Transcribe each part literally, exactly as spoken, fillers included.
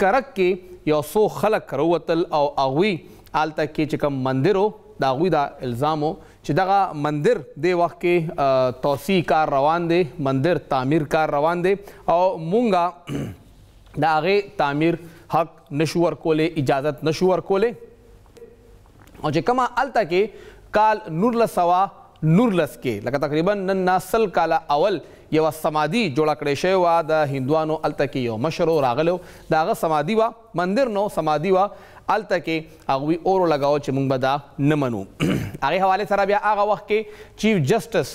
करक के योसो खलक करोवतल औ आगुई आलता के चकम मंदिरो दागुई दा इल्ज़ामो चिदागा मंदिर दे वक्त के तोसी कार रवान दे मंदिर तामीर कार रवान दे और मूंगा दागे तामीर हक नशुवर कोले इजाज़त नशुवर कोले और चकमा आलता के काल नूरल सवा नूरलस के लगा तकरीबन नन्ना सल काला अवल ये व समाधि जोड़ा कड़े शे वा द हिंदुआनो अलतके यो मशरो रागलो दाग समाधि वा मंदिर नो समाधि वा अलतके आगवी ओरो लगाओ चिमुंगबदा नमनु आगे हवाले सरा बिया आगा वक्त के चीफ जस्टिस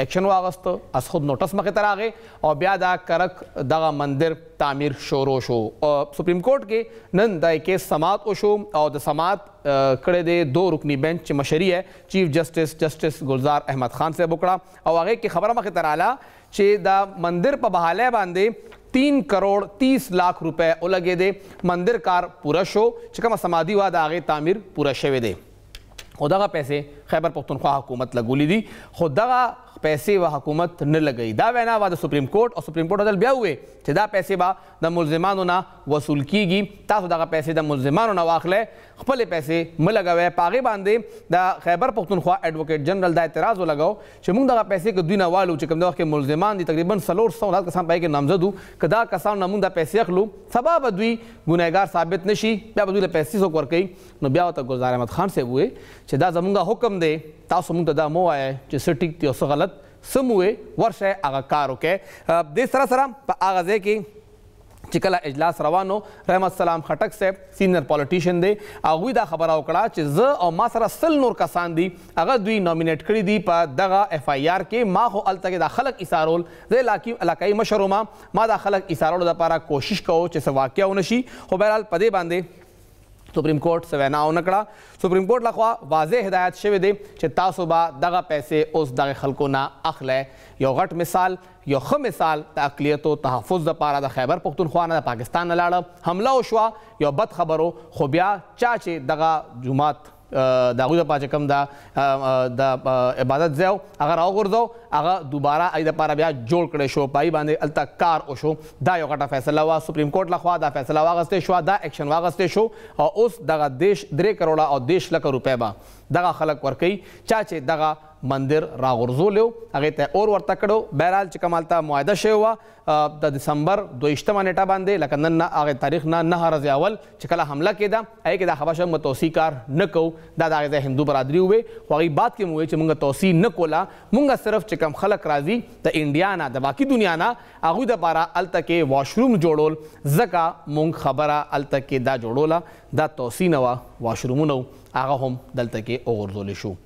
एक्शन व अगस्त असखुद नोटिस मके तर आगे और ब्यादा करक दगा मंदिर तामीर शोरो शो और सुप्रीम कोर्ट के नन दाय के समात ओशो और द समात कड़े दे दो रुकनी बेंच मशरी है chief justice justice Gulzar Ahmed Khan से बुकड़ा और आगे की खबर मके तर आला चे द मंदिर पर बहाले बांधे तीन करोड़ तीस लाख रुपए ओ लगे दे मंदिर कार पूरा शो चिकम समाधि वाद आगे तामीर पूरा शेवे दे खुदा पैसे खैबर पख्तनख्वा हुकूमत लगोली दी खुदा पैसे व हुकूमत न लग गई दा वैना वा द सुप्रीम कोर्ट और सुप्रीम कोर्ट अदल ब्या हुए दा पैसे बा द मुलजमान ना वसूल की गी ता खुदा पैसे द मुलजमान ना वाखले खपले पैसे म लगावे पागे बांधे द खैबर पख्तनख्वा एडवोकेट जनरल दा एतराज़ लगाओ चमुंग दा पैसे के दुना वालू चकम दा के मुलजमान दी तकरीबन सलोर सौ लाख कसां पाए के नामजदू कदा कसा नमुंग दा पैसे अखलू सबा बदवी गुनहगार साबित नशी ब्या बदूले पैसे सो कर कई न ब्या तक गुलजार अहमद खान से हुए दा जमुंगा हुक्म दे तासमुंग दा मो आए जो सटीक थी सो गलत समूहे वर्ष है आगा कार ओके देश सरा सरा आगाजे की चिकला इजलास रवानो रहमत सलाम खटक से सीनियर पॉलिटिशियन दे आगुई दा खबर उकड़ा चिज और मा सरा सल नूर का सान दी अगर दुई नॉमिनेट करी दी पा दगा एफ आई आर के मा हो अल तक दाखलक इसारोल दे लाकी अलाकाई मशरुमा मा दाखलक इसारोल दा पारा कोशिश कहो चिस वाक्य उनशी हो बहरहाल पदे बांधे सुप्रीम कोर्ट से वैना नकड़ा सुप्रीम कोर्ट लखवा वाजे हिदायत शेवे दे चिता सुबा दगा पैसे उस दगे खलको ना अखलै यो घट मिसाल यो ख मिसाल तकलीत व तहफ़ुज़ द पारा द खैबर पख्तूनख्वा द पाकिस्तान लाड़ा हमला उशवा यो बद खबरो खुबिया चाचे दगा जुमात दागुद दा पाचे कम दा इबादत जैव अगर आओ गुर दो अगर दोबारा आई दा पारा ब्या जोड़ कड़े शो पाई बांधे अलता कार ओशो दा योगाटा फैसला हुआ सुप्रीम कोर्ट लखवा दा फैसला वागस्ते शो दा एक्शन वागस्ते शो और उस दगा देश दरे करोड़ा और देश लख रुपये बा दगा खलक वर्कई चाचे दगा मंदिर रागुरजो लो अगे तय और वर तकड़ो बहरहाल चिकमालता मुआदा शे हुआ द दिसंबर दो इज्तम नेटा बांधे लकंदन ना आगे तारीख ना ना रज अवल चिकला हमला के दा आए के दा खबाश में तोसी कार न को दादा आगे हिंदू बरादरी हुए वागी बात के मुए चमुंगा तोसी न कोला मुंगा सिर्फ चिकम खलक राजी द इंडिया ना द बाकी दुनिया ना आगु द पारा अल तक के वॉशरूम जोड़ोल जका मुंग खबरा अल तक के दा जोड़ोला दा तोसी नवा वॉशरूम नौ आगा हम दल तक के ओगरजोले शू